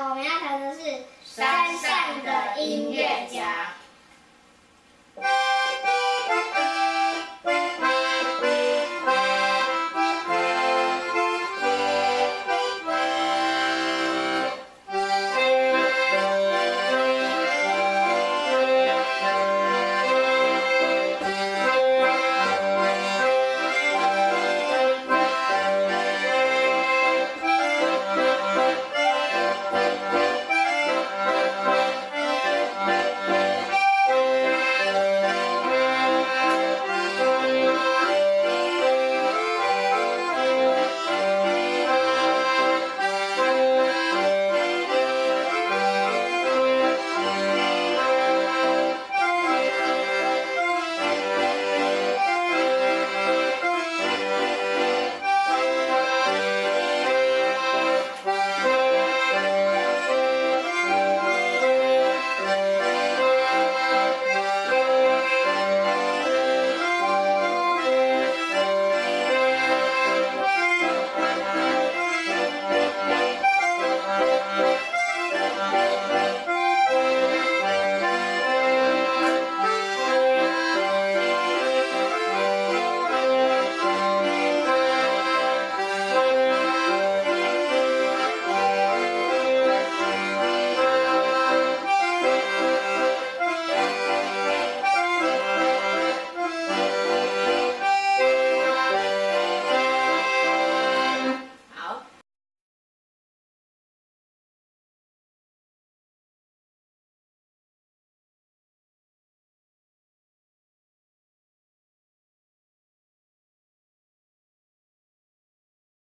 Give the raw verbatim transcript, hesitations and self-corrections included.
我们要谈的是山上的音乐家。